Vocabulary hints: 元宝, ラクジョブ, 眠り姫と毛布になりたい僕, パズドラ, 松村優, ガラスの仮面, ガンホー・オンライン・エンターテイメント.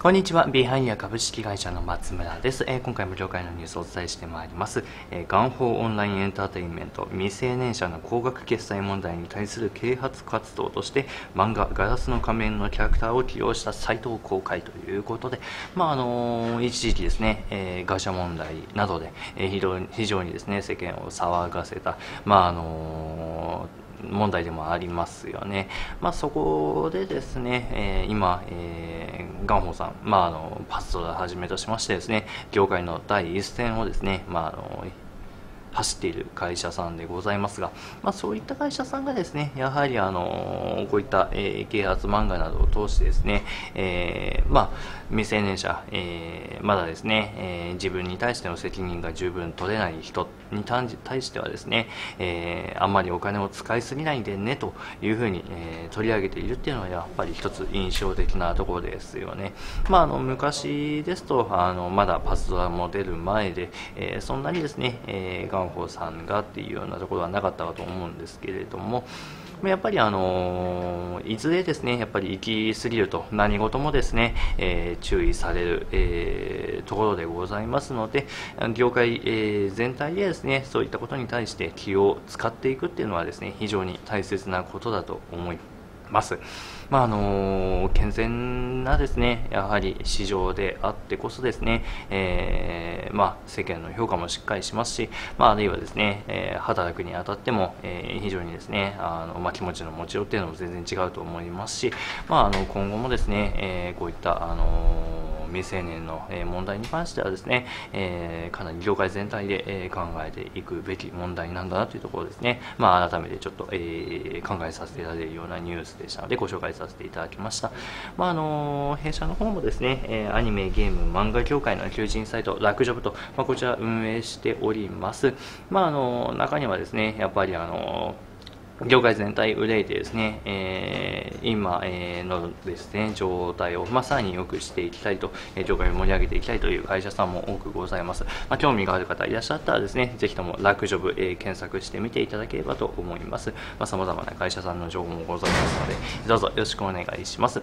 こんにちは、ビハイニア株式会社の松村です。今回も業界のニュースをお伝えしてまいります。元宝オンラインエンターテインメント、未成年者の高額決済問題に対する啓発活動として、漫画、ガラスの仮面のキャラクターを起用したサイトを公開ということで、一時期ですね、ガシャ問題などで、非常にですね、世間を騒がせた、問題でもありますよね。そこでですね、今、元宝さん、パズドラはじめとしましてですね、業界の第一線をですね、走っている会社さんでございますが、そういった会社さんがですね、やはりこういった、啓発漫画などを通してですね、未成年者、まだですね、自分に対しての責任が十分取れない人に対してはですね、あんまりお金を使いすぎないでねというふうに、取り上げているっていうのはやっぱり一つ印象的なところですよね。昔ですとまだパズドラも出る前で、そんなにですね、元宝さんがっていうようなところはなかったかと思うんですけれども、やっぱりいずれですね、やっぱり行き過ぎると何事もですね、注意される、ところでございますので、業界、全体でですね、そういったことに対して気を使っていくっていうのはですね、非常に大切なことだと思います。健全なですね、やはり市場であってこそですね、世間の評価もしっかりしますし、あるいはですね、働くにあたっても、非常にですね、気持ちの持ちようっていうのも全然違うと思いますし、今後もですね、こういった未成年の問題に関してはですね、かなり業界全体で考えていくべき問題なんだなというところですね、改めてちょっと、考えさせていただけるようなニュースでしたのでご紹介させていただきました。弊社の方もですね、アニメ、ゲーム、漫画業界の求人サイト、ラクジョブと、こちら運営しております。中にはですね、やっぱり業界全体憂いてですね、今のですね、状態をさらに良くしていきたいと、業界を盛り上げていきたいという会社さんも多くございます。興味がある方いらっしゃったらですね、ぜひともラクジョブ、検索してみていただければと思います。様々な会社さんの情報もございますので、どうぞよろしくお願いします。